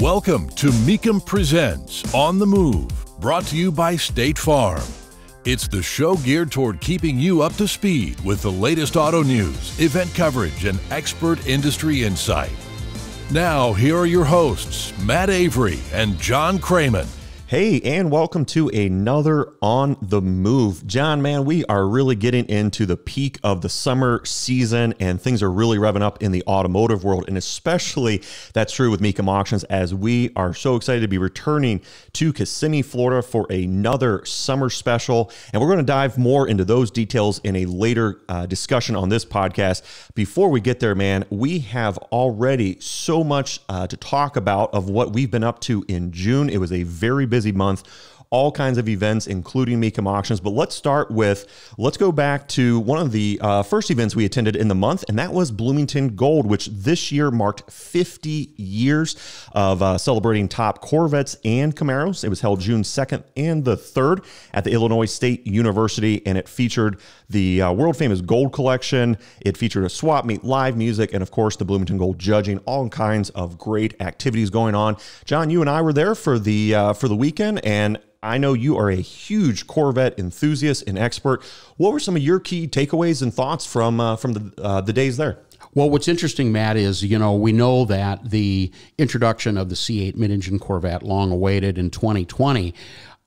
Welcome to Mecum Presents On the Move, brought to you by State Farm. It's the show geared toward keeping you up to speed with the latest auto news, event coverage, and expert industry insight. Now, here are your hosts, Matt Avery and John Craman. Hey, and welcome to another On the Move. John, man, we are really getting into the peak of the summer season, and things are really revving up in the automotive world, and especially that's true with Mecum Auctions, as we are so excited to be returning to Kissimmee, Florida for another summer special. And we're going to dive more into those details in a later discussion on this podcast. Before we get there, man, we have already so much to talk about of what we've been up to in June. It was a very busy month, all kinds of events, including Mecum Auctions. But let's start with, let's go back to one of the first events we attended in the month, and that was Bloomington Gold, which this year marked 50 years of celebrating top Corvettes and Camaros. It was held June 2nd and the 3rd at the Illinois State University, and it featured the world-famous Gold Collection. It featured a swap meet, live music, and of course the Bloomington Gold judging, all kinds of great activities going on. John, you and I were there for the weekend, and I know you are a huge Corvette enthusiast and expert. What were some of your key takeaways and thoughts from the days there? Well, what's interesting, Matt, is, you know, we know that the introduction of the C8 mid-engine Corvette, long awaited in 2020,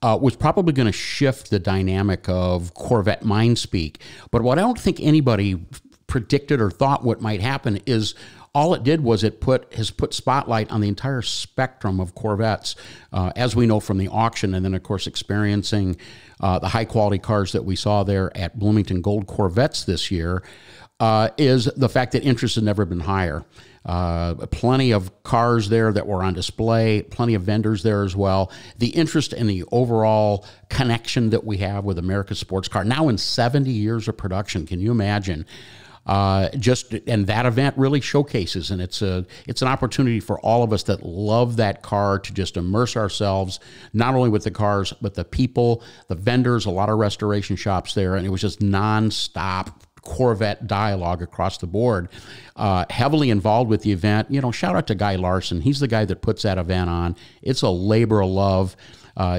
was probably going to shift the dynamic of Corvette mindspeak. But what I don't think anybody predicted or thought what might happen is, all it did was it has put spotlight on the entire spectrum of Corvettes, as we know from the auction, and then, of course, experiencing the high-quality cars that we saw there at Bloomington Gold Corvettes this year, is the fact that interest has never been higher. Plenty of cars there that were on display, plenty of vendors there as well. The interest in the overall connection that we have with America's sports car, now in 70 years of production, can you imagine? And that event really showcases, and it's an opportunity for all of us that love that car to just immerse ourselves, not only with the cars, but the people, the vendors, a lot of restoration shops there. And it was just nonstop Corvette dialogue across the board, heavily involved with the event. You know, shout out to Guy Larson. He's the guy that puts that event on. It's a labor of love.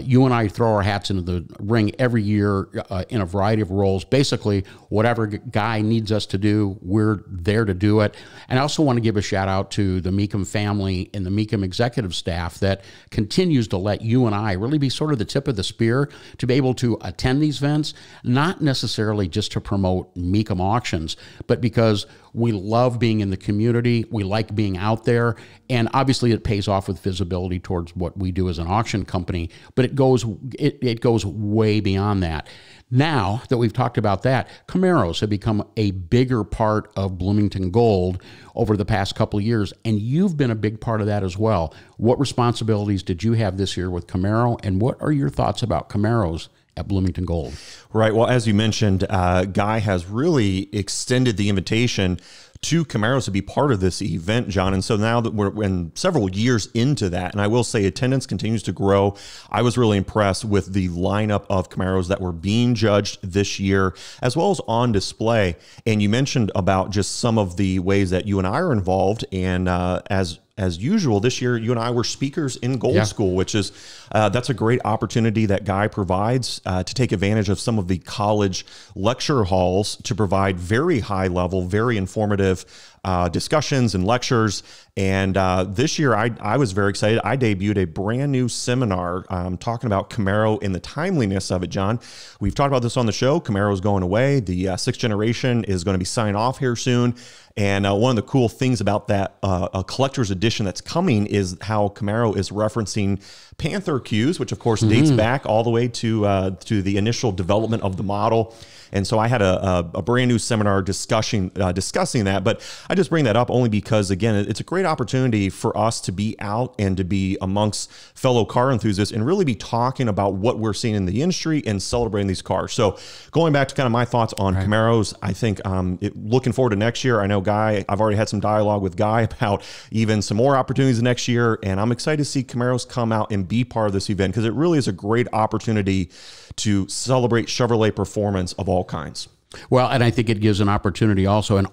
You and I throw our hats into the ring every year in a variety of roles. Basically, whatever Guy needs us to do, we're there to do it. And I also want to give a shout out to the Mecum family and the Mecum executive staff that continues to let you and I really be sort of the tip of the spear to be able to attend these events, not necessarily just to promote Mecum Auctions, but because we love being in the community. We like being out there. And obviously it pays off with visibility towards what we do as an auction company, but it goes way beyond that. Now that we've talked about that, Camaros have become a bigger part of Bloomington Gold over the past couple of years, and you've been a big part of that as well. What responsibilities did you have this year with Camaro, and what are your thoughts about Camaros at Bloomington Gold? Right. Well, as you mentioned, Guy has really extended the invitation to Camaros to be part of this event, John. And so now that we're in several years into that, and I will say attendance continues to grow. I was really impressed with the lineup of Camaros that were being judged this year, as well as on display. And you mentioned about just some of the ways that you and I are involved. And as usual, this year, you and I were speakers in Gold School, which is, that's a great opportunity that Guy provides to take advantage of some of the college lecture halls to provide very high level, very informative discussions and lectures. And this year, I was very excited. I debuted a brand new seminar talking about Camaro and the timeliness of it, John. We've talked about this on the show. Camaro's going away. The sixth generation is going to be signing off here soon. And one of the cool things about that a collector's edition that's coming is how Camaro is referencing Panther cues, which of course dates back all the way to the initial development of the model. And so I had a brand new seminar discussing that. But I just bring that up only because, again, it's a great opportunity for us to be out and to be amongst fellow car enthusiasts and really be talking about what we're seeing in the industry and celebrating these cars. So going back to kind of my thoughts on Camaros, I think looking forward to next year. I know Guy, I've already had some dialogue with Guy about even some more opportunities next year. And I'm excited to see Camaros come out and be part of this event because it really is a great opportunity to celebrate Chevrolet performance of all kinds. Well, and I think it gives an opportunity also, an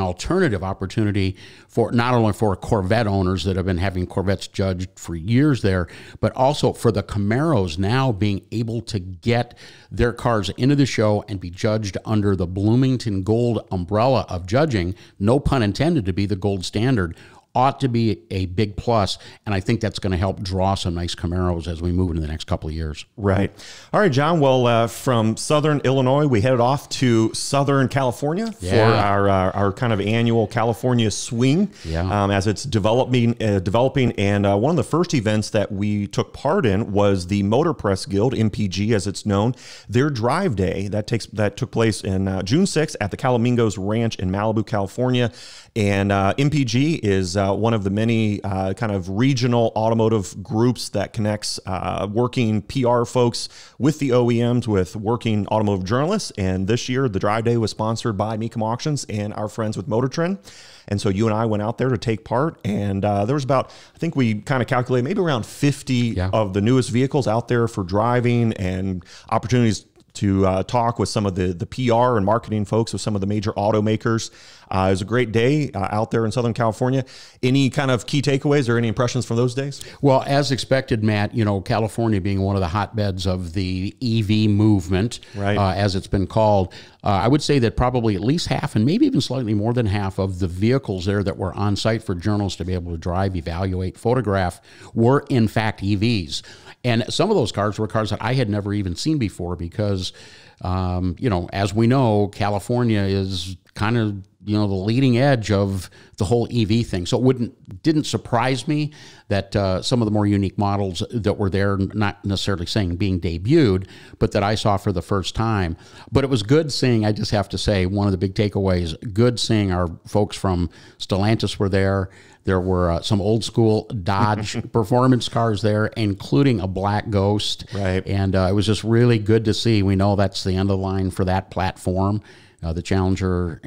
alternative opportunity for not only for Corvette owners that have been having Corvettes judged for years there, but also for the Camaros now being able to get their cars into the show and be judged under the Bloomington Gold umbrella of judging, no pun intended, to be the gold standard, ought to be a big plus, and I think that's going to help draw some nice Camaros as we move into the next couple of years. Right. All right, John. Well, from Southern Illinois, we headed off to Southern California for our kind of annual California swing as it's developing. And one of the first events that we took part in was the Motor Press Guild, MPG as it's known, their drive day that took place in June 6th at the Calamigos Ranch in Malibu, California. And MPG is one of the many kind of regional automotive groups that connects working PR folks with the OEMs, with working automotive journalists. And this year, the drive day was sponsored by Mecum Auctions and our friends with MotorTrend. And so you and I went out there to take part, and there was about, I think we kind of calculated maybe around 50 of the newest vehicles out there for driving and opportunities to talk with some of the PR and marketing folks with some of the major automakers. It was a great day out there in Southern California. Any kind of key takeaways or any impressions from those days? Well, as expected, Matt, you know, California being one of the hotbeds of the EV movement, right, as it's been called, I would say that probably at least half and maybe even slightly more than half of the vehicles there that were on site for journalists to be able to drive, evaluate, photograph were in fact EVs. And some of those cars were cars that I had never even seen before because, you know, as we know, California is kind of, you know, the leading edge of the whole EV thing. So it didn't surprise me that some of the more unique models that were there, not necessarily saying being debuted, but that I saw for the first time. But it was good seeing, I just have to say, one of the big takeaways, good seeing our folks from Stellantis were there. There were some old school Dodge performance cars there, including a Black Ghost. Right. And it was just really good to see. We know that's the end of the line for that platform. The Challenger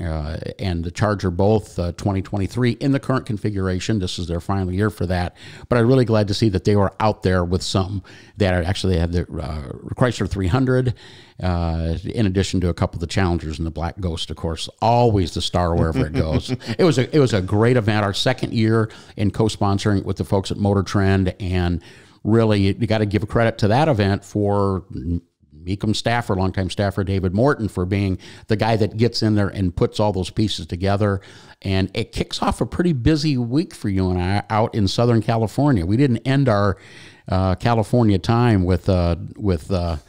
and the Charger, both 2023 in the current configuration. This is their final year for that. But I'm really glad to see that they were out there with some that actually had the Chrysler 300, in addition to a couple of the Challengers and the Black Ghost, of course, always the star wherever it goes. It was a great event. Our second year in co-sponsoring with the folks at MotorTrend, and really you got to give credit to that event for Mecum staffer, longtime staffer David Morton, for being the guy that gets in there and puts all those pieces together. And it kicks off a pretty busy week for you and I out in Southern California. We didn't end our California time with that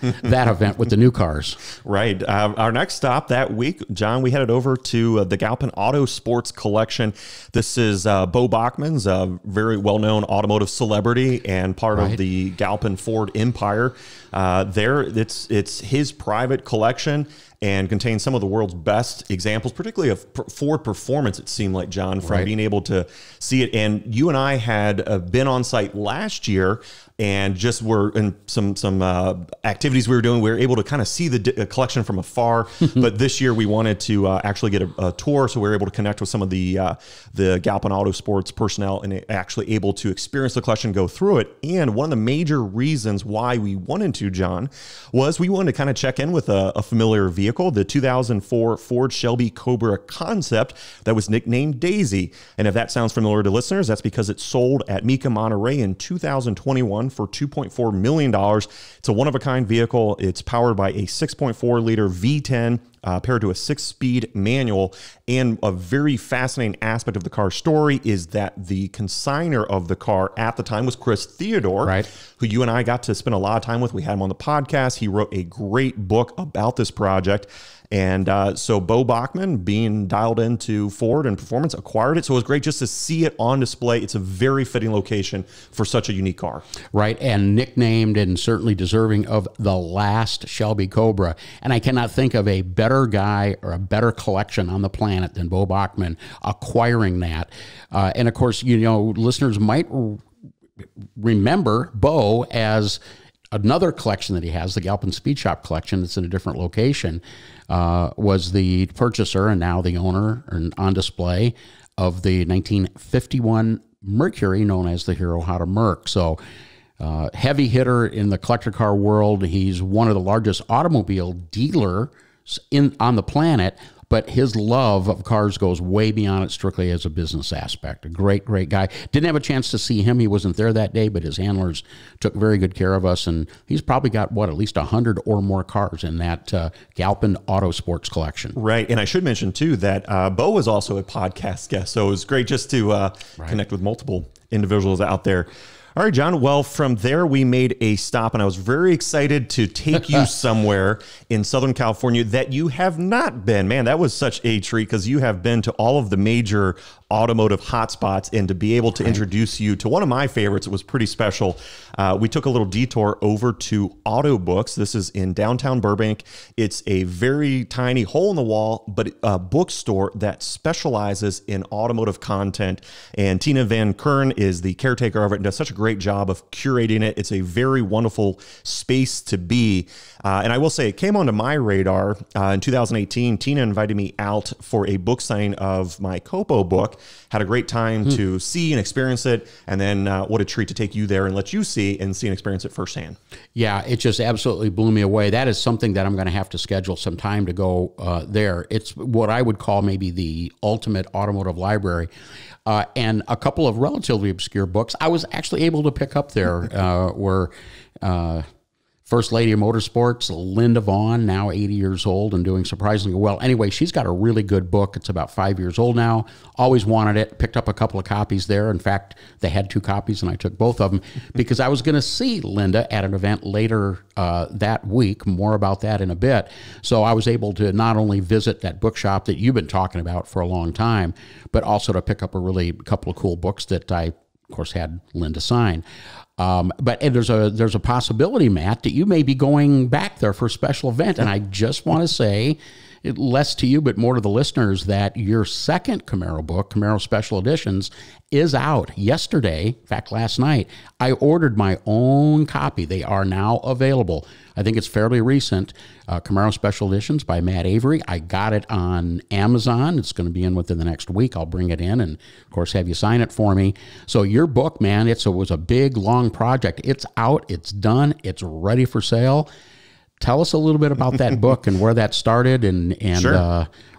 event with the new cars. Right. Our next stop that week, John, we headed over to the Galpin Auto Sports Collection. This is Bo Bachman's, a very well-known automotive celebrity and part of the Galpin Ford empire. There, it's his private collection, and contains some of the world's best examples, particularly of Ford performance, it seemed like, John, from being able to see it. And you and I had been on site last year and just were in some activities we were doing. We were able to kind of see the collection from afar, but this year we wanted to actually get a tour, so we were able to connect with some of the Galpin Auto Sports personnel and actually able to experience the collection, go through it. And one of the major reasons why we wanted to, John, was we wanted to kind of check in with a familiar vehicle, the 2004 Ford Shelby Cobra concept that was nicknamed Daisy. And if that sounds familiar to listeners, that's because it sold at Mecum Monterey in 2021 for $2.4 million. It's a one-of-a-kind vehicle. It's powered by a 6.4-liter V10 paired to a 6-speed manual. And a very fascinating aspect of the car's story is that the consigner of the car at the time was Chris Theodore, who you and I got to spend a lot of time with. We had him on the podcast. He wrote a great book about this project. And so Bo Bachman, being dialed into Ford and performance, acquired it. So it was great just to see it on display. It's a very fitting location for such a unique car. Right, and nicknamed and certainly deserving of the last Shelby Cobra. And I cannot think of a better guy or a better collection on the planet than Bo Bachman acquiring that. And, of course, you know, listeners might remember Bo as another collection that he has, the Galpin Speed Shop collection that's in a different location, was the purchaser and now the owner and on display of the 1951 Mercury known as the Hero Honda Merc. So heavy hitter in the collector car world. He's one of the largest automobile dealer on the planet, but his love of cars goes way beyond it strictly as a business aspect. A great, great guy. Didn't have a chance to see him. He wasn't there that day, but his handlers took very good care of us, and he's probably got, what, at least 100 or more cars in that Galpin Auto Sports collection. Right, and I should mention, too, that Bo was also a podcast guest, so it was great just to connect with multiple individuals out there. All right, John. Well, from there, we made a stop, and I was very excited to take you somewhere in Southern California that you have not been. Man, that was such a treat, because you have been to all of the major automotive hotspots, and to be able to introduce you to one of my favorites, it was pretty special. We took a little detour over to Auto Books. This is in downtown Burbank. It's a very tiny hole in the wall, but a bookstore that specializes in automotive content. And Tina Van Kern is the caretaker of it and does such a great job of curating it. It's a very wonderful space to be. And I will say, it came onto my radar in 2018. Tina invited me out for a book signing of my COPO book. Had a great time to see and experience it. And then what a treat to take you there and let you see and experience it firsthand. Yeah, it just absolutely blew me away. That is something that I'm going to have to schedule some time to go there. It's what I would call maybe the ultimate automotive library. And a couple of relatively obscure books I was actually able to pick up there were First Lady of Motorsports, Linda Vaughn, now 80 years old and doing surprisingly well. Anyway, she's got a really good book. It's about 5 years old now. Always wanted it. Picked up a couple of copies there. In fact, they had 2 copies, and I took both of them because I was going to see Linda at an event later that week. More about that in a bit. So I was able to not only visit that bookshop that you've been talking about for a long time, but also to pick up a really couple of cool books that I, of course, had Linda sign. And there's a possibility, Matt, that you may be going back there for a special event. And I just want to say, less to you, but more to the listeners, that your second Camaro book, Camaro Special Editions, is out yesterday. In fact, last night, I ordered my own copy. They are now available. I think it's fairly recent. Camaro Special Editions by Matt Avery. I got it on Amazon. It's going to be in within the next week. I'll bring it in and, of course, have you sign it for me. So your book, man, it was a big, long project. It's out. It's done. It's ready for sale. Tell us a little bit about that book and where that started and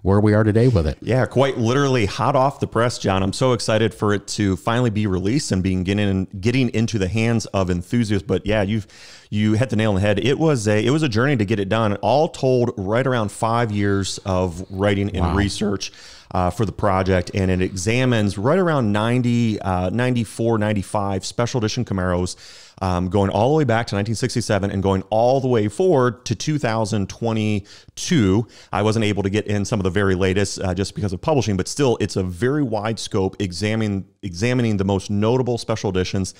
where we are today with it. Yeah, quite literally hot off the press, John. I'm so excited for it to finally be released and being getting into the hands of enthusiasts. But yeah, you hit the nail on the head. It was a journey to get it done. All told, right around 5 years of writing and research for the project, and it examines right around 94, 95 special edition Camaros, going all the way back to 1967 and going all the way forward to 2022. I wasn't able to get in some of the very latest just because of publishing, but still, it's a very wide scope examining the most notable special editions.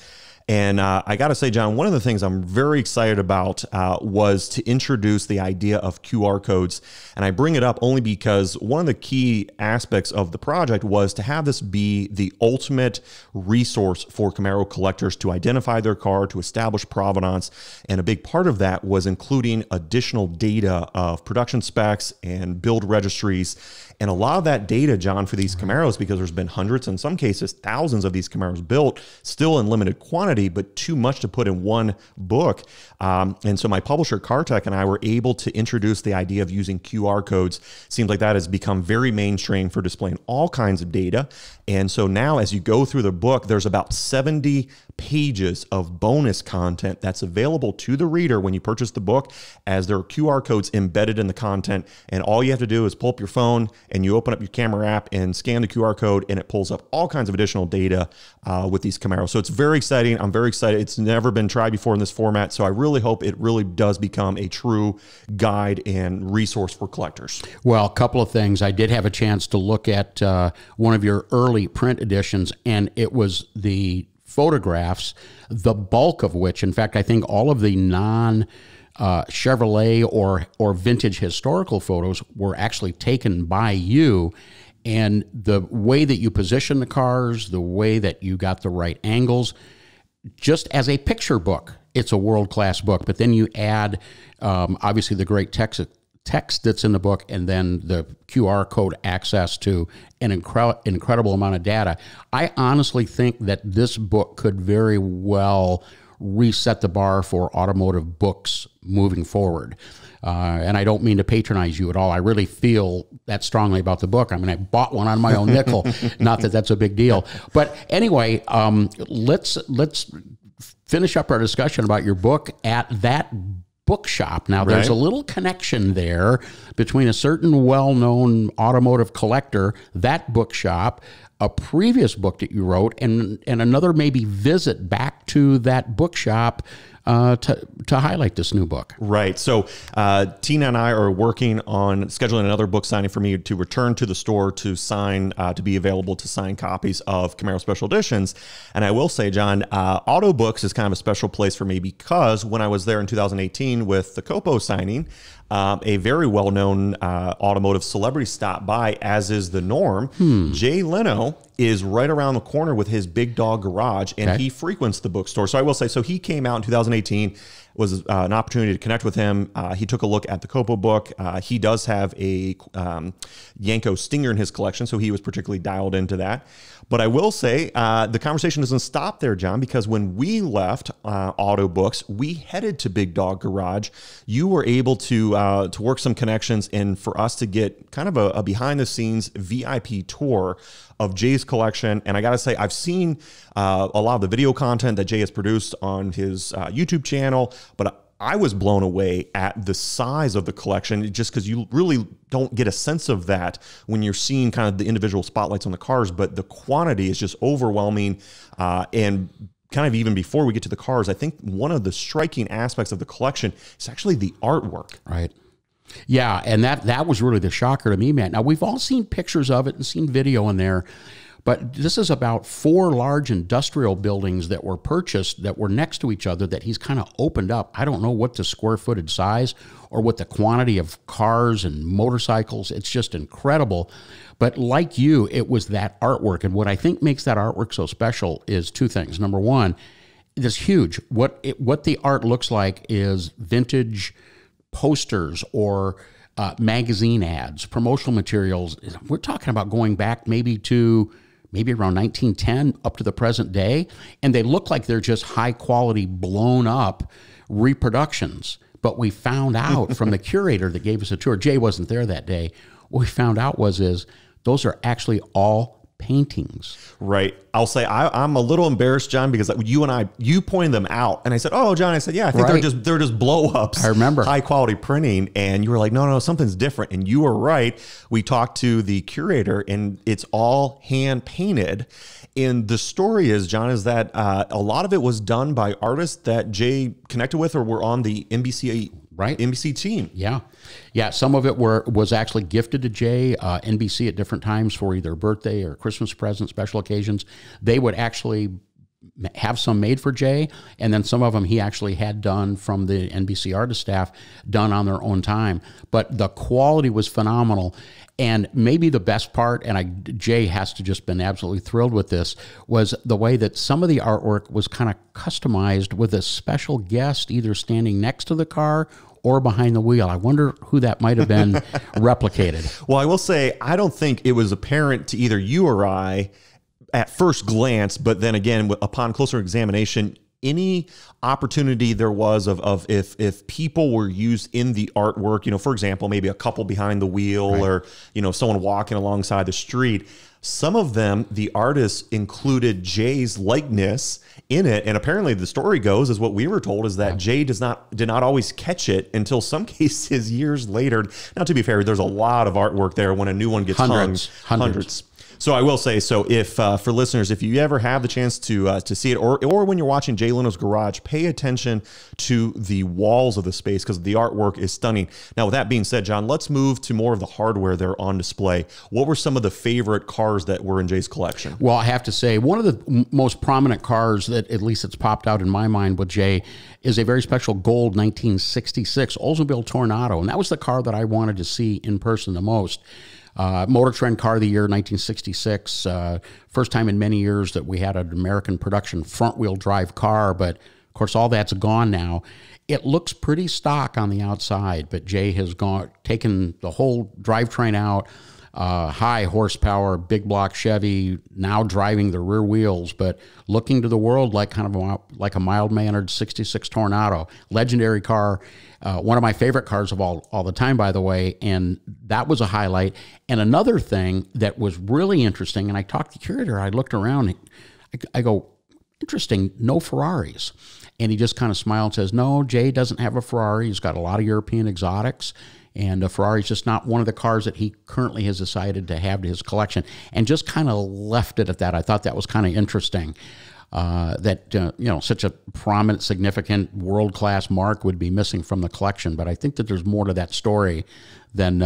And I got to say, John, one of the things I'm very excited about was to introduce the idea of QR codes. And I bring it up only because one of the key aspects of the project was to have this be the ultimate resource for Camaro collectors to identify their car, to establish provenance. And a big part of that was including additional data of production specs and build registries. And a lot of that data, John, for these Camaros, because there's been hundreds, in some cases, thousands of these Camaros built, still in limited quantity, but too much to put in one book. And so my publisher, CarTech, and I were able to introduce the idea of using QR codes. Seems like that has become very mainstream for displaying all kinds of data. And so now as you go through the book, there's about 70 pages of bonus content that's available to the reader when you purchase the book, as there are QR codes embedded in the content. And all you have to do is pull up your phone and you open up your camera app and scan the QR code, and it pulls up all kinds of additional data with these Camaros. So it's very exciting. I'm very excited. It's never been tried before in this format, so I really hope it really does become a true guide and resource for collectors. Well, a couple of things. I did have a chance to look at one of your early print editions, and it was the photographs, the bulk of which, in fact, I think all of the non-Chevrolet or vintage historical photos were actually taken by you. And the way that you position the cars, the way that you got the right angles, just as a picture book, it's a world-class book. But then you add, obviously, the great text that's in the book, and then the QR code access to an incredible amount of data. I honestly think that this book could very well reset the bar for automotive books moving forward. And I don't mean to patronize you at all. I really feel that strongly about the book. I mean, I bought one on my own nickel. Not that that's a big deal. But anyway, let's finish up our discussion about your book at that bookshop. Now, there's a little connection there between a certain well-known automotive collector, that bookshop, a previous book that you wrote, and another maybe visit back to that bookshop to highlight this new book. Right. So Tina and I are working on scheduling another book signing for me to return to the store to sign, to be available to sign copies of Camaro Special Editions. And I will say, John, Auto Books is kind of a special place for me because when I was there in 2018 with the COPO signing, a very well-known automotive celebrity stopped by, as is the norm. Jay Leno is right around the corner with his Big Dog Garage, and he frequents the bookstore. So I will say, so he came out in 2018, was an opportunity to connect with him. He took a look at the COPO book. He does have a Yanko Stinger in his collection, so he was particularly dialed into that. But I will say the conversation doesn't stop there, John, because when we left Auto Books, we headed to Big Dog Garage. You were able to work some connections and for us to get kind of a behind-the-scenes VIP tour of Jay's collection. And I got to say, I've seen a lot of the video content that Jay has produced on his YouTube channel, but I was blown away at the size of the collection, just because you really don't get a sense of that when you're seeing kind of the individual spotlights on the cars, but the quantity is just overwhelming. And kind of even before we get to the cars, I think one of the striking aspects of the collection is actually the artwork. Right. Yeah, and that was really the shocker to me, man. Now, we've all seen pictures of it and seen video in there, but this is about four large industrial buildings that were purchased that were next to each other that he's kind of opened up. I don't know what the square footage size or what the quantity of cars and motorcycles. It's just incredible. But like you, it was that artwork. And what I think makes that artwork so special is two things. Number one, it's huge. What the art looks like is vintage posters or magazine ads, promotional materials. We're talking about going back maybe to around 1910 up to the present day, and they look like they're just high-quality, blown-up reproductions. But we found out from the curator that gave us a tour, Jay wasn't there that day, what we found out was those are actually all paintings. Right. I'll say I'm a little embarrassed, John, because you pointed them out, and I said, "Oh, John," I said, "Yeah, I think they're just blow ups." I remember high quality printing, and you were like, "No, no, something's different," and you were right. We talked to the curator, and it's all hand painted. And the story is, John, is that a lot of it was done by artists that Jay connected with or were on the NBC. Right. NBC team. Yeah. Yeah. Some of it was actually gifted to Jay, NBC at different times for either birthday or Christmas present, special occasions. They would actually have some made for Jay. And then some of them he actually had done from the NBC artist staff, done on their own time. But the quality was phenomenal. And maybe the best part, and Jay has to just been absolutely thrilled with this, was the way that some of the artwork was kind of customized with a special guest either standing next to the car or behind the wheel. I wonder who that might have been replicated. Well, I will say, I don't think it was apparent to either you or I at first glance, but then again, upon closer examination, any opportunity there was if people were used in the artwork, you know, for example, maybe a couple behind the wheel or, you know, someone walking alongside the street. Some of them, the artists included Jay's likeness in it. And apparently the story goes, is what we were told, is that Jay did not always catch it until some cases years later. Now, to be fair, there's a lot of artwork there when a new one gets hung. Hundreds. So I will say, so if for listeners, if you ever have the chance to see it, or when you're watching Jay Leno's Garage, pay attention to the walls of the space because the artwork is stunning. Now, with that being said, John, let's move to more of the hardware there on display. What were some of the favorite cars that were in Jay's collection? Well, I have to say, one of the most prominent cars that at least it's popped out in my mind with Jay is a very special gold 1966 Oldsmobile Tornado, and that was the car that I wanted to see in person the most. MotorTrend Car of the Year, 1966. First time in many years that we had an American production front-wheel drive car, but, of course, all that's gone now. It looks pretty stock on the outside, but Jay has taken the whole drivetrain out, high horsepower, big block Chevy, now driving the rear wheels, but looking to the world like kind of a mild-mannered 66 Tornado, legendary car, one of my favorite cars of all the time, by the way, and that was a highlight. And another thing that was really interesting, and I talked to the curator, I looked around, I go, interesting, no Ferraris. And he just kind of smiled and says, no, Jay doesn't have a Ferrari. He's got a lot of European exotics. And a Ferrari is just not one of the cars that he currently has decided to have to his collection. And just kind of left it at that. I thought that was kind of interesting. That, you know, such a prominent, significant, world-class mark would be missing from the collection. But I think that there's more to that story than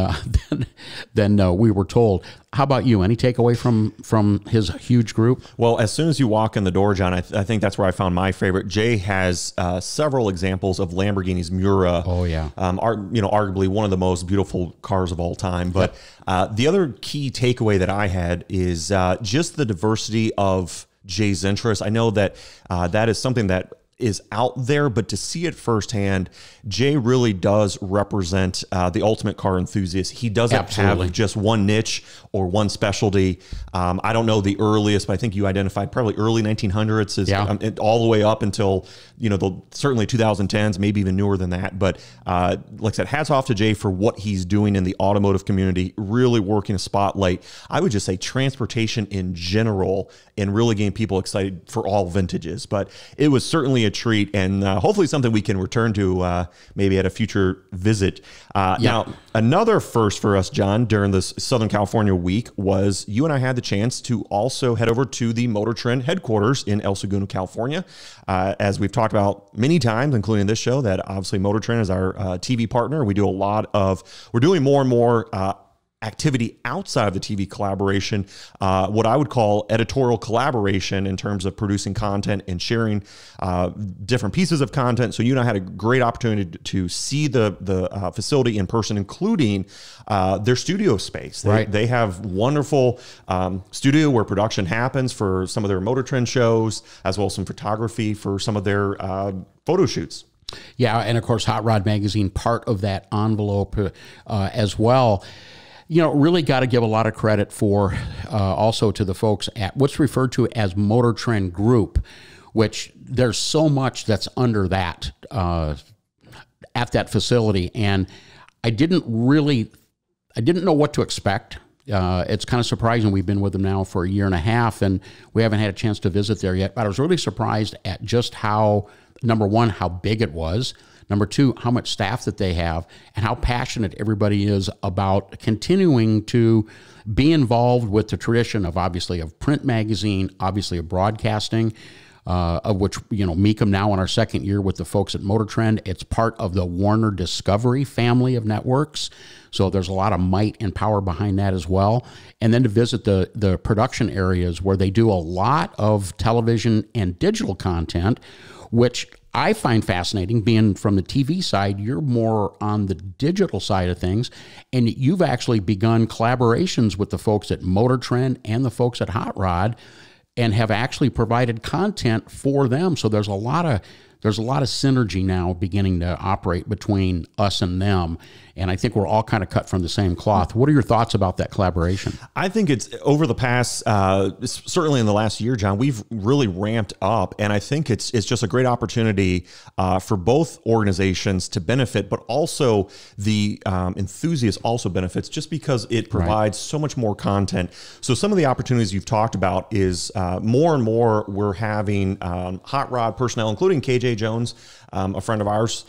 we were told. How about you? Any takeaway from his huge group? Well, as soon as you walk in the door, John, I think that's where I found my favorite. Jay has several examples of Lamborghini's Mura. Oh, yeah. You know, arguably one of the most beautiful cars of all time. But the other key takeaway that I had is just the diversity of Jay's interest. I know that that is something that is out there, but to see it firsthand, Jay really does represent the ultimate car enthusiast. He doesn't have just one niche or one specialty. I don't know the earliest, but I think you identified probably early 1900s, is all the way up until, you know, the certainly 2010s, maybe even newer than that. But like I said, hats off to Jay for what he's doing in the automotive community, really working a spotlight. I would just say transportation in general, and really getting people excited for all vintages. But it was certainly a treat, and hopefully something we can return to maybe at a future visit. Now, another first for us, John, during this Southern California week was you and I had the chance to also head over to the MotorTrend headquarters in El Segundo, California. As we've talked about many times, including this show, that obviously MotorTrend is our TV partner. We do a lot of, we're doing more and more activity outside of the TV collaboration, what I would call editorial collaboration, in terms of producing content and sharing different pieces of content. So you and I had a great opportunity to see the facility in person, including their studio space. They have wonderful studio where production happens for some of their MotorTrend shows, as well as some photography for some of their photo shoots. Yeah, and of course, Hot Rod Magazine, part of that envelope as well. You know, really got to give a lot of credit for also to the folks at what's referred to as MotorTrend Group, which there's so much that's under that at that facility. And I didn't know what to expect. It's kind of surprising. We've been with them now for a year and a half, and we haven't had a chance to visit there yet. But I was really surprised at just how, number one, how big it was. Number two, how much staff that they have, and how passionate everybody is about continuing to be involved with the tradition of, obviously, of print magazine, obviously of broadcasting, of which, you know, Mecum now in our second year with the folks at MotorTrend. It's part of the Warner Discovery family of networks. So there's a lot of might and power behind that as well. And then to visit the production areas where they do a lot of television and digital content, which I find fascinating. Being from the TV side, you're more on the digital side of things, and you've actually begun collaborations with the folks at MotorTrend and the folks at Hot Rod, and have actually provided content for them. So there's a lot of synergy now beginning to operate between us and them. And I think we're all kind of cut from the same cloth. What are your thoughts about that collaboration? I think it's over the past, certainly in the last year, John, we've really ramped up. And I think it's just a great opportunity for both organizations to benefit, but also the enthusiast also benefits, just because it provides so much more content. So some of the opportunities you've talked about is more and more we're having Hot Rod personnel, including KJ Jones, a friend of ours,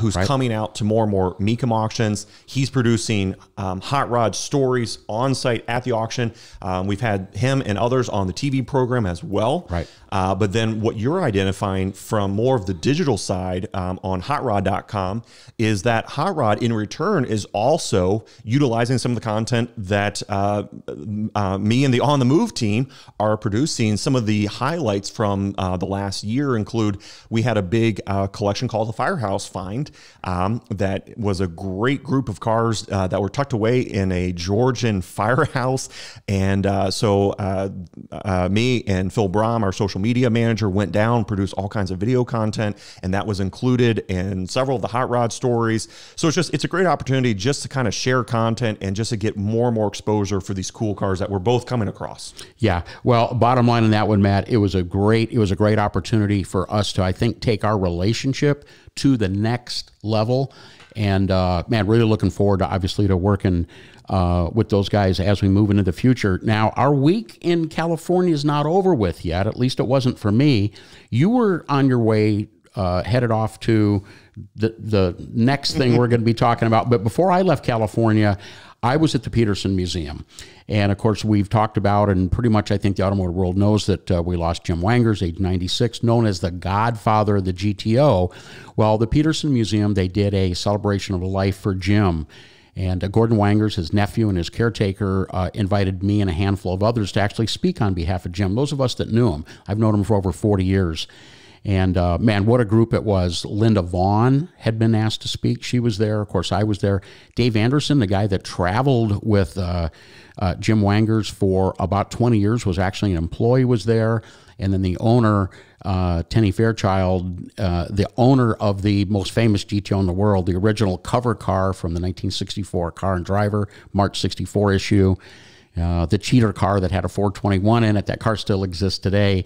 who's coming out to more and more Mecum auctions. He's producing Hot Rod stories on site at the auction. We've had him and others on the TV program as well. But then what you're identifying from more of the digital side on hotrod.com is that Hot Rod in return is also utilizing some of the content that me and the On the Move team are producing. Some of the highlights from the last year include we had a big collection called the Firehouse Find that was a great group of cars that were tucked away in a Georgian firehouse. And so me and Phil Brom, our social media manager, went down, produced all kinds of video content, and that was included in several of the Hot Rod stories. So it's a great opportunity just to kind of share content and just to get more and more exposure for these cool cars that we're both coming across. Yeah. Well, bottom line on that one, Matt, it was a great opportunity for us to, I think, take our relationship to the next level. And man, really looking forward to obviously to working with those guys as we move into the future. Now, our week in California is not over with yet. At least it wasn't for me. You were on your way, headed off to the next thing we're going to be talking about. But before I left California, I was at the Peterson Museum. And of course, we've talked about, and pretty much I think the automotive world knows that we lost Jim Wangers, age 96, known as the godfather of the GTO. Well, the Peterson Museum, they did a celebration of life for Jim. And Gordon Wangers, his nephew and his caretaker, invited me and a handful of others to actually speak on behalf of Jim. Those of us that knew him, I've known him for over 40 years. And man, what a group it was. Linda Vaughn had been asked to speak. She was there. Of course, I was there. Dave Anderson, the guy that traveled with Jim Wangers for about 20 years, was actually an employee, was there. And then the owner, Tenny Fairchild, the owner of the most famous GTO in the world, the original cover car from the 1964 Car and Driver, March 64 issue. The cheater car that had a 421 in it, that car still exists today.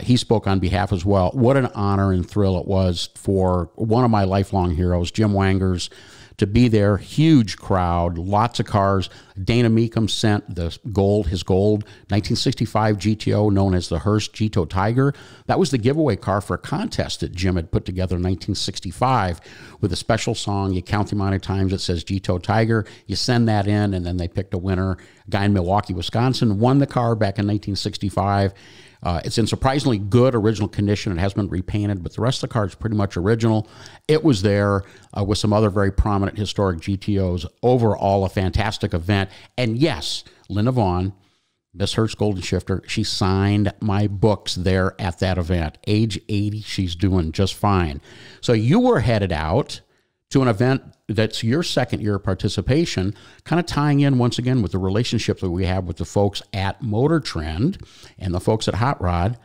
He spoke on behalf as well. What an honor and thrill it was for one of my lifelong heroes, Jim Wangers, to be there. Huge crowd, lots of cars. Dana Mecum sent the gold, his gold 1965 GTO, known as the Hearst GTO Tiger. That was the giveaway car for a contest that Jim had put together in 1965 with a special song. You count the amount of times it says GTO Tiger, you send that in, and then they picked a winner. A guy in Milwaukee, Wisconsin, won the car back in 1965. It's in surprisingly good original condition. It has been repainted, but the rest of the car is pretty much original. It was there with some other very prominent historic GTOs. Overall, a fantastic event. And yes, Linda Vaughn, Miss Hearst Golden Shifter, she signed my books there at that event. Age 80, she's doing just fine. So you were headed out to an event that's your second year of participation, kind of tying in once again with the relationship that we have with the folks at MotorTrend and the folks at Hot Rod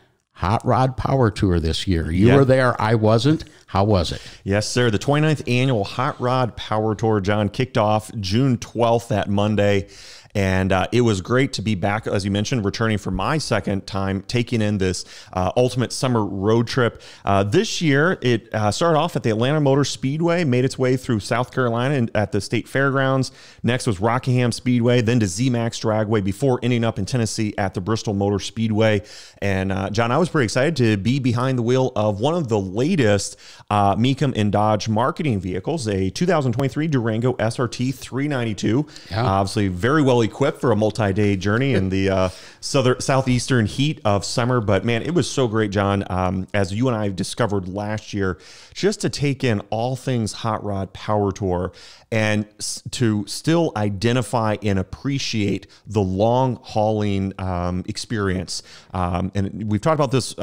Power Tour this year. You were there. I wasn't. How was it? Yes, sir. The 29th annual Hot Rod Power Tour, John, kicked off June 12th, that Monday. And it was great to be back, as you mentioned, returning for my second time, taking in this ultimate summer road trip. This year, it started off at the Atlanta Motor Speedway, made its way through South Carolina and at the State Fairgrounds. Next was Rockingham Speedway, then to ZMAX Dragway before ending up in Tennessee at the Bristol Motor Speedway. And John, I was pretty excited to be behind the wheel of one of the latest Mecum and Dodge marketing vehicles, a 2023 Durango SRT 392. Yeah. Obviously, very well equipped for a multi-day journey in the southeastern heat of summer. But man, it was so great, John, as you and I discovered last year, just to take in all things Hot Rod Power Tour and to still identify and appreciate the long hauling experience. And we've talked about this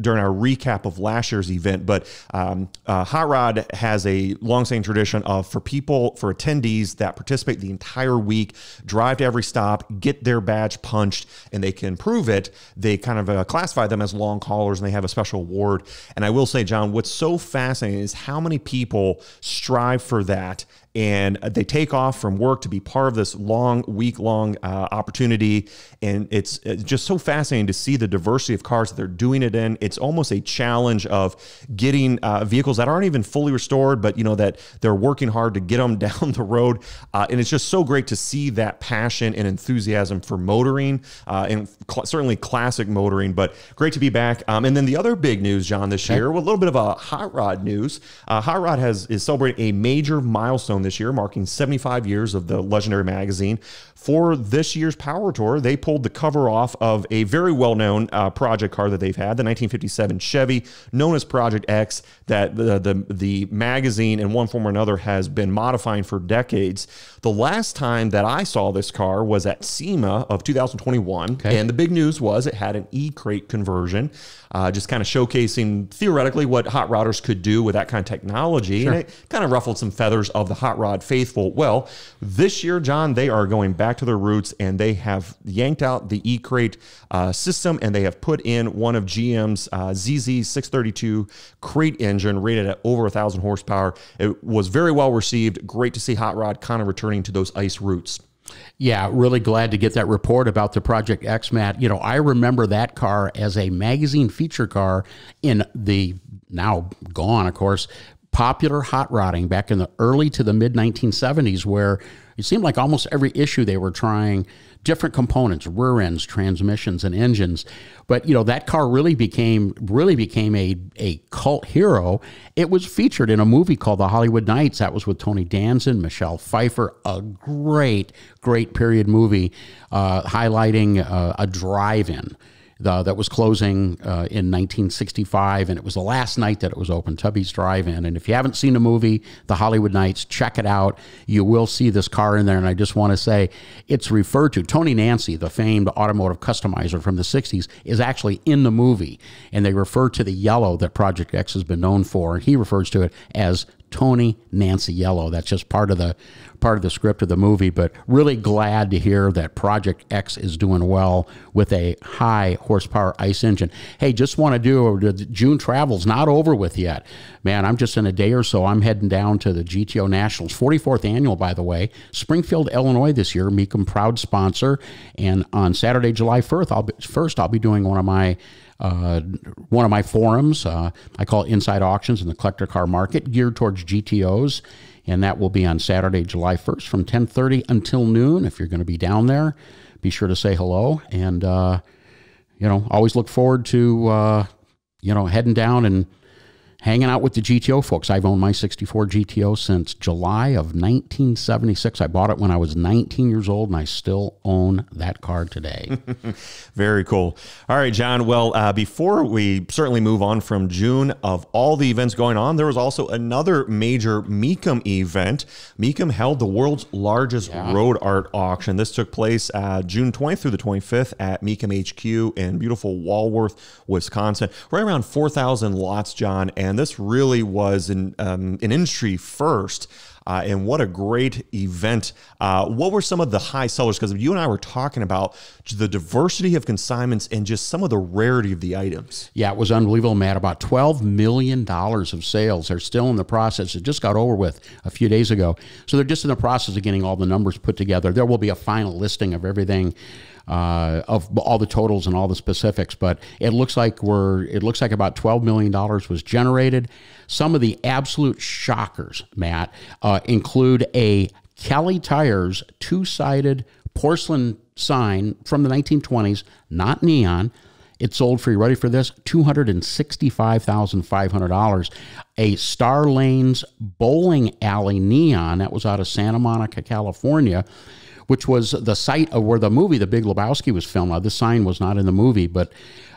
during our recap of last year's event, but Hot Rod has a long-standing tradition of for attendees that participate the entire week, drive to every stop, get their badge punched, and they can prove it. They kind of classify them as long haulers, and they have a special award. And I will say, John, what's so fascinating is how many people strive for that, and they take off from work to be part of this long, week-long opportunity. And it's just so fascinating to see the diversity of cars that they're doing it in. It's almost a challenge of getting vehicles that aren't even fully restored, but, you know, that they're working hard to get them down the road. And it's just so great to see that passion and enthusiasm for motoring, and certainly classic motoring, but great to be back. And then the other big news, John, this year, with a little bit of a Hot Rod news. Hot Rod is celebrating a major milestone this this year, marking 75 years of the legendary magazine. For this year's Power Tour, they pulled the cover off of a very well-known project car that they've had, the 1957 Chevy, known as Project X, that the magazine in one form or another has been modifying for decades. The last time that I saw this car was at SEMA of 2021, and the big news was it had an E-crate conversion, just kind of showcasing theoretically what hot rodders could do with that kind of technology, and it kind of ruffled some feathers of the hot rod faithful. Well, this year, John, they are going back to their roots, and they have yanked out the E-crate system, and they have put in one of GM's ZZ632 crate engine rated at over 1,000 horsepower. It was very well received. Great to see hot rod kind of returning to those ice roots. Yeah, really glad to get that report about the Project X, Matt. You know, I remember that car as a magazine feature car in the now gone, of course, popular hot rodding back in the early to the mid 1970s, where it seemed like almost every issue they were trying different components, rear ends, transmissions, and engines. But, you know, that car really became a cult hero. It was featured in a movie called The Hollywood Nights. That was with Tony Danza, Michelle Pfeiffer, a great, great period movie highlighting a drive-in that was closing in 1965, and it was the last night that it was open, Tubby's Drive-In. And if you haven't seen the movie, The Hollywood Nights, check it out. You will see this car in there, and I just want to say it's referred to. Tony Nancy, the famed automotive customizer from the 60s, is actually in the movie, and they refer to the yellow that Project X has been known for, and he refers to it as Tony Nancy yellow. That's just part of the script of the movie, but really glad to hear that Project X is doing well with a high horsepower ice engine. Hey, just want to do June travel's not over with yet, man. I'm just in a day or so, I'm heading down to the GTO Nationals, 44th annual, by the way, Springfield, Illinois this year. Mecum proud sponsor, and on Saturday, July 1st, I'll be doing one of my forums. I call it Inside Auctions in the Collector Car Market, geared towards GTOs, and that will be on Saturday, July 1st from 10:30 until noon. If you're going to be down there, be sure to say hello, and you know, always look forward to you know, heading down and hanging out with the GTO folks. I've owned my 64 GTO since July of 1976. I bought it when I was 19 years old, and I still own that car today. Very cool. All right, John. Well, before we certainly move on from June, of all the events going on, there was also another major Mecum event. Mecum held the world's largest road art auction. This took place June 20th through the 25th at Mecum HQ in beautiful Walworth, Wisconsin. Right around 4,000 lots, John, and this really was an industry first, and what a great event. What were some of the high sellers? Because you and I were talking about the diversity of consignments and just some of the rarity of the items. Yeah, it was unbelievable, Matt. About $12 million of sales. They're still in the process. It just got over with a few days ago. So they're just in the process of getting all the numbers put together. There will be a final listing of everything, of all the totals and all the specifics, but it looks like about $12 million was generated. Some of the absolute shockers, Matt, include a Kelly Tires two-sided porcelain sign from the 1920s, not neon. It sold for, you ready for this, $265,500. A Star Lanes bowling alley neon, that was out of Santa Monica, California, which was the site of where the movie The Big Lebowski was filmed. Now, this sign was not in the movie, but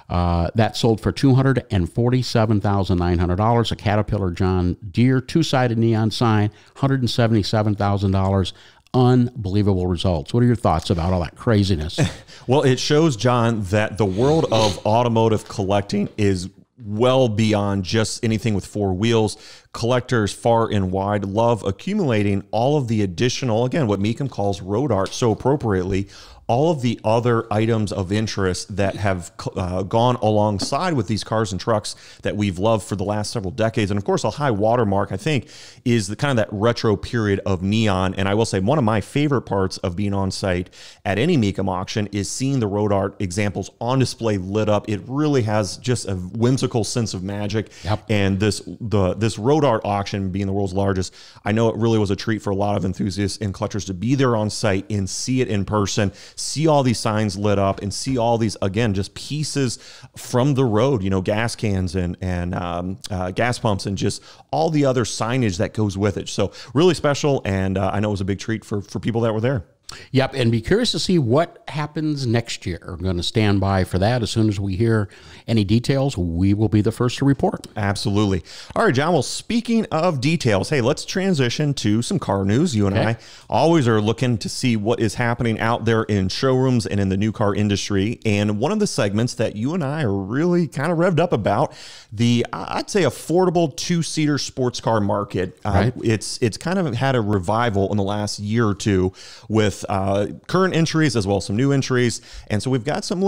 that sold for $247,900. A Caterpillar John Deere two-sided neon sign, $177,000. Unbelievable results. What are your thoughts about all that craziness? Well, it shows, John, that the world of automotive collecting is well beyond just anything with four wheels. Collectors far and wide love accumulating all of the additional, again, what Mecum calls road art so appropriately, all of the other items of interest that have gone alongside with these cars and trucks that we've loved for the last several decades. And of course, a high watermark, I think, is the kind of that retro period of neon. And I will say, one of my favorite parts of being on site at any Mecum auction is seeing the road art examples on display lit up. It really has just a whimsical sense of magic. Yep. And this road art auction being the world's largest, I know it really was a treat for a lot of enthusiasts and collectors to be there on site and see it in person. see all these signs lit up and see all these, again, just pieces from the road, you know, gas cans and gas pumps and just all the other signage that goes with it. So really special. And I know it was a big treat for people that were there. Yep, and be curious to see what happens next year. We're going to stand by for that. As soon as we hear any details, we will be the first to report. Absolutely. All right, John, well, speaking of details, hey, let's transition to some car news. You and I always are looking to see what is happening out there in showrooms and in the new car industry. And one of the segments that you and I are really kind of revved up about, the, I'd say, affordable two-seater sports car market. It's kind of had a revival in the last year or two with current entries as well as some new entries, and so we've got some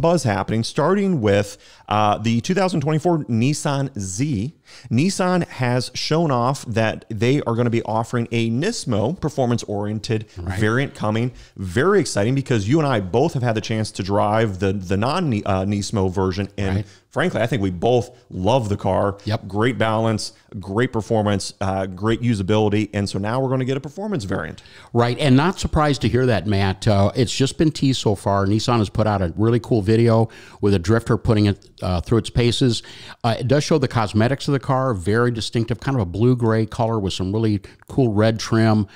buzz happening, starting with the 2024 Nissan Z. Nissan has shown off that they are going to be offering a Nismo performance-oriented variant coming. Very exciting, because you and I both have had the chance to drive the non-Nismo version, and frankly, I think we both love the car. Yep. Great balance, great performance, great usability, and so now we're going to get a performance variant. Right, and not surprised to hear that, Matt. It's just been teased so far. Nissan has put out a really cool video with a drifter putting it through its paces. It does show the cosmetics of the car, very distinctive, kind of a blue-gray color with some really cool red trim.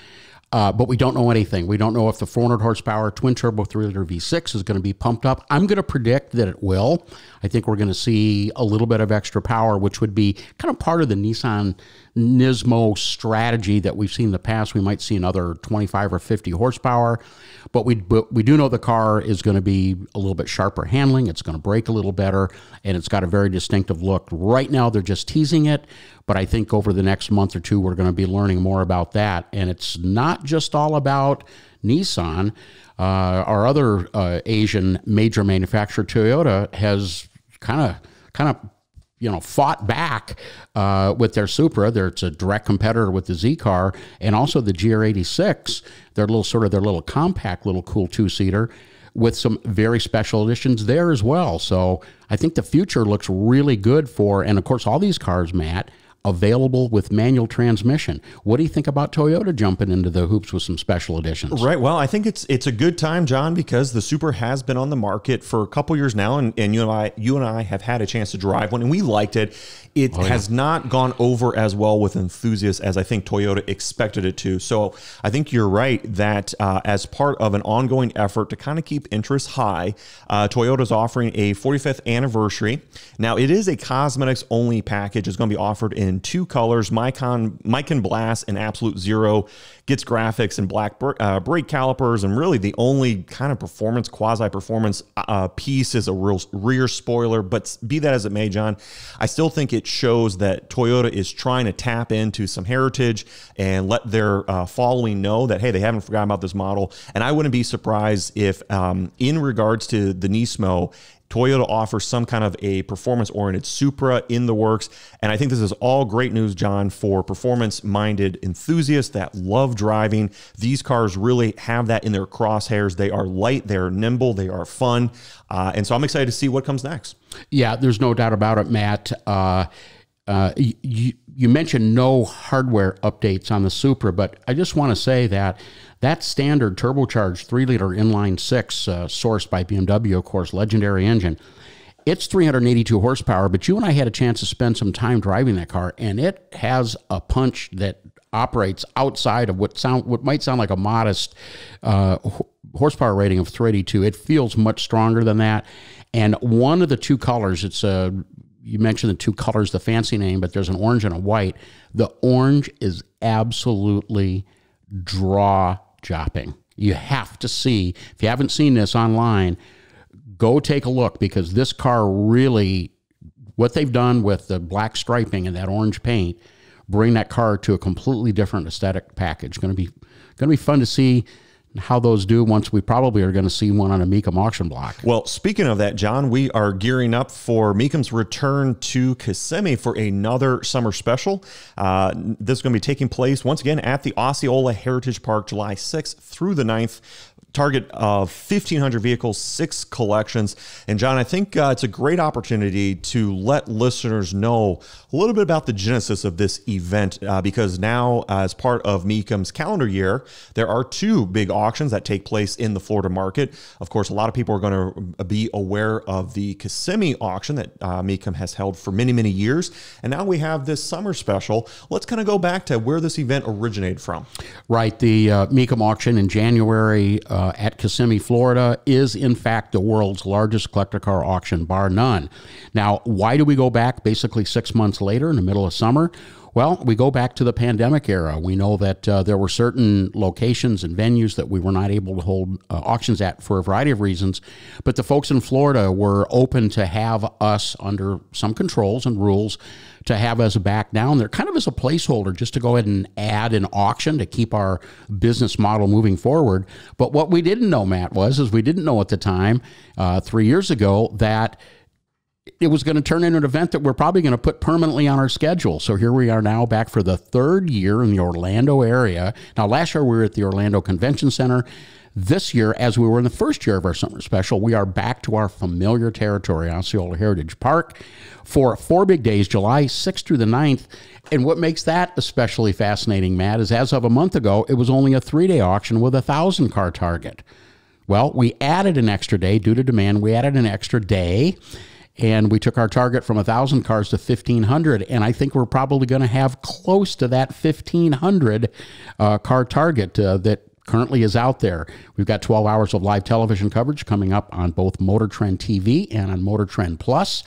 But we don't know anything. We don't know if the 400 horsepower twin turbo 3-liter V6 is going to be pumped up. I'm going to predict that it will. I think we're going to see a little bit of extra power, which would be kind of part of the Nissan Nismo strategy that we've seen in the past. We might see another 25 or 50 horsepower, but we do know the car is going to be a little bit sharper handling. It's going to brake a little better, and it's got a very distinctive look. Right now, they're just teasing it, but I think over the next month or two, we're going to be learning more about that. And it's not just all about Nissan. Our other Asian major manufacturer, Toyota, has kind of you know, fought back with their Supra. It's a direct competitor with the Z car, and also the GR86. Their little compact, little cool two-seater, with some very special editions there as well. So I think the future looks really good for, and of course all these cars, Matt, available with manual transmission. What do you think about Toyota jumping into the hoops with some special editions? Right. Well, I think it's a good time, John, because the Supra has been on the market for a couple years now, and you and I have had a chance to drive one, and we liked it. It has not gone over as well with enthusiasts as I think Toyota expected it to. So I think you're right that as part of an ongoing effort to kind of keep interest high, Toyota's offering a 45th anniversary. Now, it is a cosmetics-only package. It's going to be offered in two colors, Mican Blast and Absolute Zero. Gets graphics and black brake calipers, and really the only kind of performance, quasi-performance piece is a rear spoiler. But be that as it may, John, I still think it shows that Toyota is trying to tap into some heritage and let their following know that, hey, they haven't forgotten about this model. And I wouldn't be surprised if, in regards to the Nismo, Toyota offers some kind of a performance-oriented Supra in the works. And I think this is all great news, John, for performance-minded enthusiasts that love driving. These cars really have that in their crosshairs. They are light, they are nimble, they are fun. And so I'm excited to see what comes next. Yeah, there's no doubt about it, Matt. You mentioned no hardware updates on the Supra, but I just want to say that that standard turbocharged 3-liter inline-six sourced by BMW, of course, legendary engine, it's 382 horsepower, but you and I had a chance to spend some time driving that car, and it has a punch that operates outside of what might sound like a modest horsepower rating of 382. It feels much stronger than that. And one of the two colors, you mentioned the two colors, the fancy name, but there's an orange and a white. The orange is absolutely jaw-dropping. You have to see. If you haven't seen this online, go take a look, because this car really, what they've done with the black striping and that orange paint, bring that car to a completely different aesthetic package. Going to be fun to see how those do once we probably are going to see one on a Mecum auction block. Well, speaking of that, John, we are gearing up for Mecum's return to Kissimmee for another summer special. This is going to be taking place once again at the Osceola Heritage Park, July 6th through the 9th. target of 1,500 vehicles, 6 collections. And John, I think it's a great opportunity to let listeners know a little bit about the genesis of this event, because now as part of Mecum's calendar year, there are 2 big auctions that take place in the Florida market. Of course, a lot of people are going to be aware of the Kissimmee auction that Mecum has held for many, many years. And now we have this summer special. Let's kind of go back to where this event originated from. Right. The Mecum auction in January at Kissimmee, Florida, is in fact the world's largest collector car auction, bar none. Now, why do we go back basically 6 months later in the middle of summer? Well, we go back to the pandemic era. We know that there were certain locations and venues that we were not able to hold auctions at for a variety of reasons, but the folks in Florida were open to have us, under some controls and rules, to have us back down there kind of as a placeholder, just to go ahead and add an auction to keep our business model moving forward. But what we didn't know, Matt, is we didn't know at the time, 3 years ago, that it was going to turn into an event that we're probably going to put permanently on our schedule. So here we are now, back for the 3rd year in the Orlando area. Now, last year we were at the Orlando Convention Center. This year, as we were in the 1st year of our summer special, we are back to our familiar territory, Osceola Heritage Park, for 4 big days, July 6th through the 9th. And what makes that especially fascinating, Matt, is as of a month ago, it was only a 3-day auction with a 1,000-car target. Well, we added an extra day due to demand. We added an extra day, and we took our target from 1,000 cars to 1,500, and I think we're probably going to have close to that 1,500 car target that currently is out there. We've got 12 hours of live television coverage coming up on both MotorTrend TV and on MotorTrend Plus.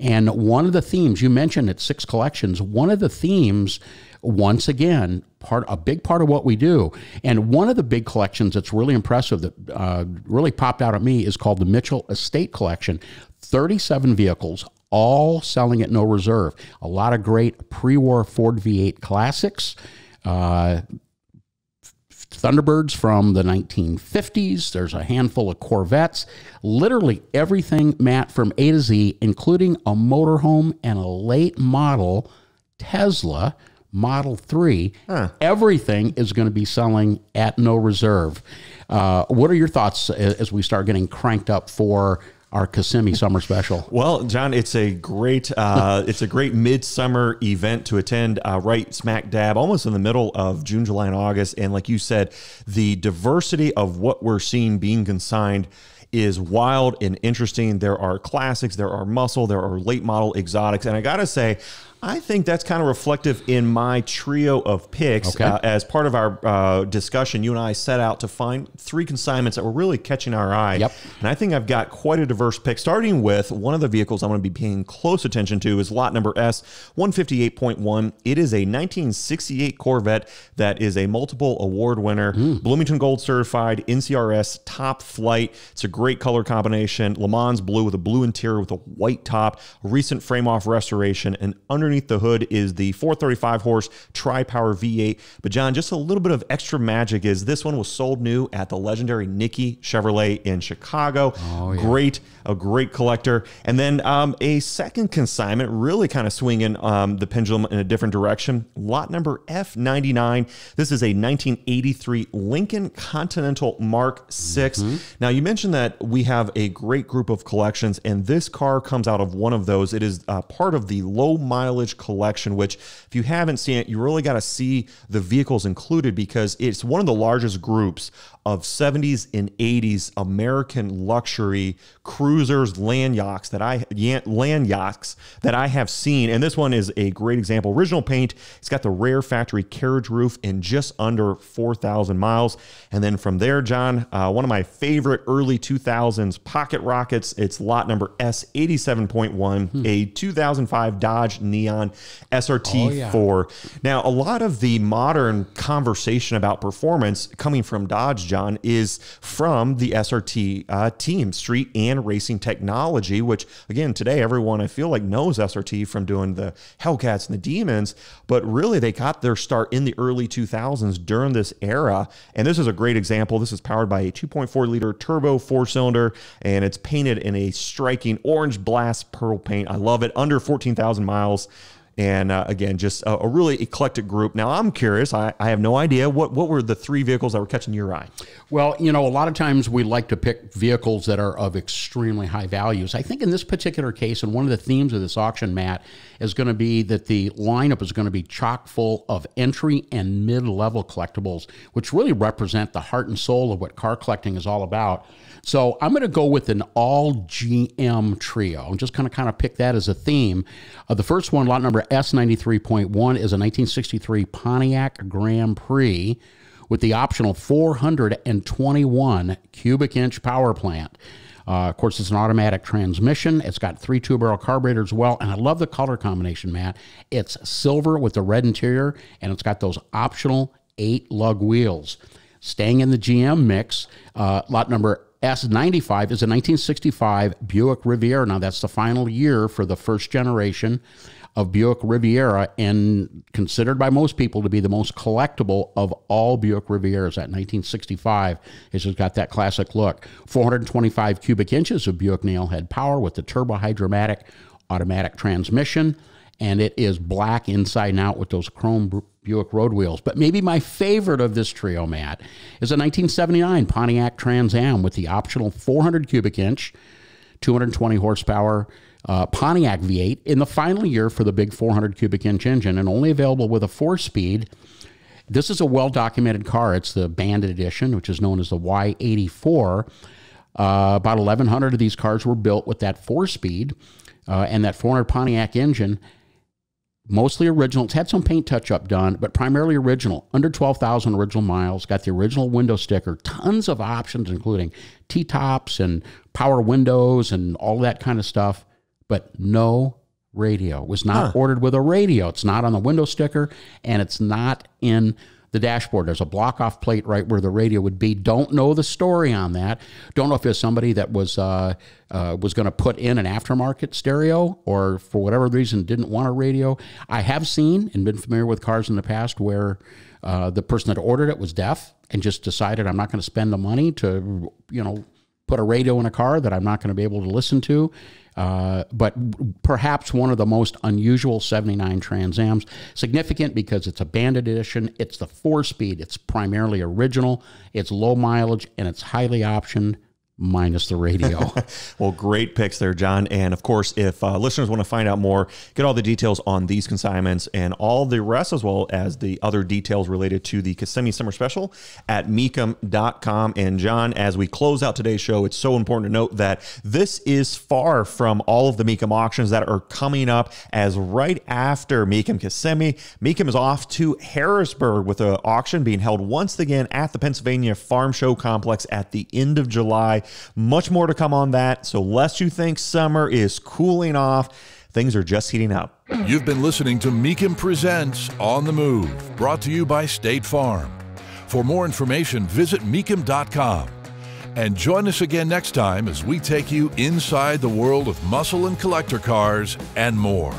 And one of the themes, you mentioned it's 6 collections, one of the themes, once again, a big part of what we do. And one of the big collections that's really impressive, that really popped out at me, is called the Mitchell Estate Collection. 37 vehicles, all selling at no reserve. A lot of great pre-war Ford V8 classics, Thunderbirds from the 1950s. There's a handful of Corvettes. Literally everything, Matt, from A to Z, including a motorhome and a late model Tesla Model 3. Everything is going to be selling at no reserve. What are your thoughts as we start getting cranked up for our Kissimmee summer special? Well, John, it's a great midsummer event to attend, right smack dab, almost in the middle of June, July, and August. And like you said, the diversity of what we're seeing being consigned is wild and interesting. There are classics, there are muscle, there are late model exotics, and I gotta say, I think that's kind of reflective in my trio of picks. Okay. As part of our discussion, you and I set out to find 3 consignments that were really catching our eye. Yep. And I think I've got quite a diverse pick, starting with one of the vehicles I'm going to be paying close attention to is lot number S158.1. It is a 1968 Corvette that is a multiple award winner, Bloomington Gold certified, NCRS top flight. It's a great color combination, Le Mans blue with a blue interior with a white top, a recent frame-off restoration, and under underneath the hood is the 435 horse tri-power V8. But John, just a little bit of extra magic is this one was sold new at the legendary Nicky Chevrolet in Chicago. Oh, yeah. Great, a great collector. And then a second consignment, really kind of swinging the pendulum in a different direction. Lot number F99. This is a 1983 Lincoln Continental Mark VI. Now, you mentioned that we have a great group of collections, and this car comes out of one of those. It is part of the low mileage collection, which if you haven't seen it, you really got to see the vehicles included, because it's one of the largest groups of 70s and 80s American luxury cruisers, land yachts that I have seen. And this one is a great example. Original paint. It's got the rare factory carriage roof and just under 4,000 miles. And then from there, John, one of my favorite early 2000s pocket rockets. It's lot number S87.1, a 2005 Dodge Neon SRT4. Oh, yeah. Now, a lot of the modern conversation about performance coming from Dodge, John, is from the SRT team, Street and Racing Technology, which again, today, everyone I feel like knows SRT from doing the Hellcats and the Demons, but really they got their start in the early 2000s during this era. And this is a great example. This is powered by a 2.4 liter turbo 4-cylinder, and it's painted in a striking orange blast pearl paint. I love it. Under 14,000 miles. And again, just a really eclectic group. Now, I'm curious. I have no idea. What were the three vehicles that were catching your eye? Well, you know, a lot of times we like to pick vehicles that are of extremely high values. I think in this particular case, and one of the themes of this auction, Matt, is going to be that the lineup is going to be chock full of entry and mid-level collectibles, which really represent the heart and soul of what car collecting is all about. So I'm going to go with an all-GM trio. I'm just going to kind of pick that as a theme. The first one, lot number S93.1, is a 1963 Pontiac Grand Prix with the optional 421 cubic inch power plant. Of course, it's an automatic transmission. It's got 3 2-barrel carburetors as well. And I love the color combination, Matt. It's silver with the red interior, and it's got those optional 8-lug wheels. Staying in the GM mix, lot number S95 is a 1965 Buick Riviera. Now, that's the final year for the first generation of Buick Riviera, and considered by most people to be the most collectible of all Buick Rivieras. At 1965, it's just got that classic look. 425 cubic inches of Buick nailhead power with the turbo hydromatic automatic transmission, and it is black inside and out with those chrome Buick road wheels. But maybe my favorite of this trio, Matt, is a 1979 Pontiac Trans Am with the optional 400 cubic inch, 220 horsepower Pontiac V8 in the final year for the big 400 cubic inch engine, and only available with a 4-speed. This is a well-documented car. It's the Bandit Edition, which is known as the Y84. About 1,100 of these cars were built with that 4-speed and that 400 Pontiac engine. Mostly original. It's had some paint touch-up done, but primarily original. Under 12,000 original miles. Got the original window sticker. Tons of options, including T-tops and power windows and all that kind of stuff, but no radio. It was not ordered with a radio. It's not on the window sticker, and it's not in the dashboard. There's a block-off plate right where the radio would be. Don't know the story on that. Don't know if there's somebody that was going to put in an aftermarket stereo, or for whatever reason didn't want a radio. I have seen and been familiar with cars in the past where the person that ordered it was deaf and just decided, I'm not going to spend the money to, you know, put a radio in a car that I'm not going to be able to listen to. But perhaps one of the most unusual 79 Trans Ams. Significant because it's a Bandit Edition. It's the 4-speed. It's primarily original. It's low mileage, and it's highly optioned, minus the radio. Well, great picks there, John. And of course, if listeners want to find out more, get all the details on these consignments and all the rest, as well as the other details related to the Kissimmee Summer Special, at mecum.com. And John, as we close out today's show, it's so important to note that this is far from all of the Mecum auctions that are coming up, as right after Mecum Kissimmee, Mecum is off to Harrisburg with an auction being held once again at the Pennsylvania Farm Show Complex at the end of July. Much more to come on that. So lest you think summer is cooling off, things are just heating up. You've been listening to Mecum Presents On the Move, brought to you by State Farm. For more information, visit mecum.com. And join us again next time as we take you inside the world of muscle and collector cars and more.